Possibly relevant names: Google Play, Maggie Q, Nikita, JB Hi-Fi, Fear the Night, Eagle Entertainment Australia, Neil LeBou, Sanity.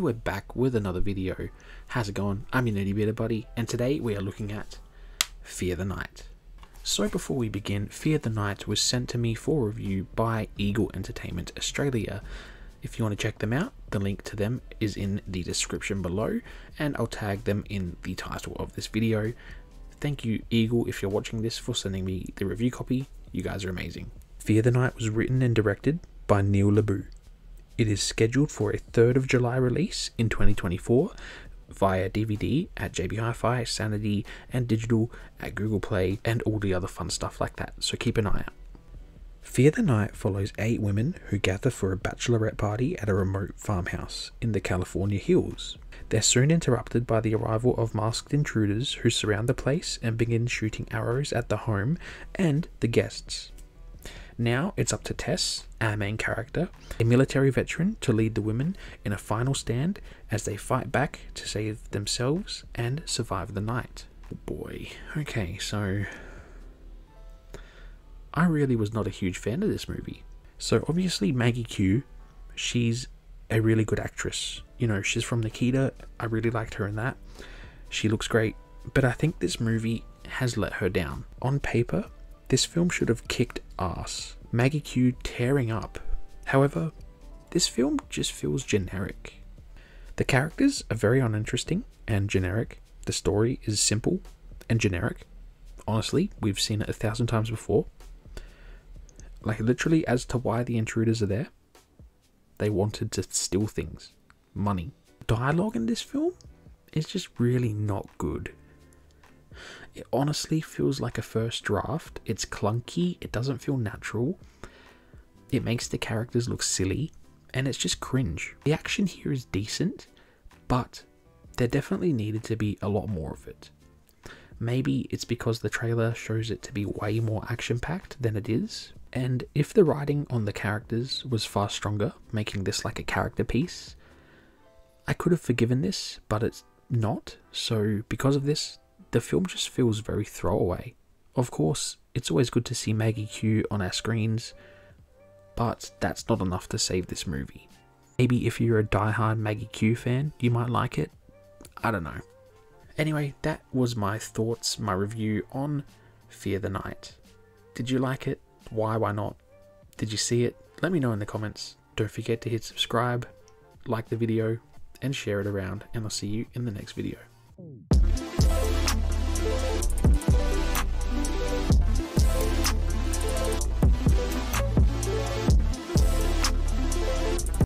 and we're back with another video. How's it going? I'm your nerdy bearded buddy, and today we are looking at Fear the Night. So before we begin, Fear the Night was sent to me for review by Eagle Entertainment Australia. If you want to check them out, the link to them is in the description below, and I'll tag them in the title of this video. Thank you, Eagle, if you're watching this, for sending me the review copy. You guys are amazing. Fear the Night was written and directed by Neil LeBou. It is scheduled for a 3rd of July release in 2024 via DVD at JB Hi-Fi, Sanity, and digital at Google Play, and all the other fun stuff like that, so keep an eye out. Fear the Night follows 8 women who gather for a bachelorette party at a remote farmhouse in the California hills. They're soon interrupted by the arrival of masked intruders who surround the place and begin shooting arrows at the home and the guests. Now it's up to Tess, our main character, a military veteran, to lead the women in a final stand as they fight back to save themselves and survive the night. Oh boy. Okay, so I really was not a huge fan of this movie. So obviously Maggie Q, she's a really good actress. You know, she's from Nikita. I really liked her in that. She looks great. But I think this movie has let her down. On paper, this film should have kicked ass. Maggie Q tearing up. However, this film just feels generic. The characters are very uninteresting and generic. The story is simple and generic. Honestly, we've seen it 1,000 times before. Like, literally, as to why the intruders are there, they wanted to steal things. Money. Dialogue in this film is just really not good. It honestly feels like a first draft. It's clunky, it doesn't feel natural, it makes the characters look silly, and it's just cringe. The action here is decent, but there definitely needed to be a lot more of it. Maybe it's because the trailer shows it to be way more action-packed than it is, and if the writing on the characters was far stronger, making this like a character piece, I could have forgiven this, but it's not. So because of this, the film just feels very throwaway. Of course, it's always good to see Maggie Q on our screens, but that's not enough to save this movie. Maybe if you're a diehard Maggie Q fan, you might like it. I don't know. Anyway, that was my thoughts, my review on Fear the Night. Did you like it? Why not? Did you see it? Let me know in the comments. Don't forget to hit subscribe, like the video, and share it around, and I'll see you in the next video.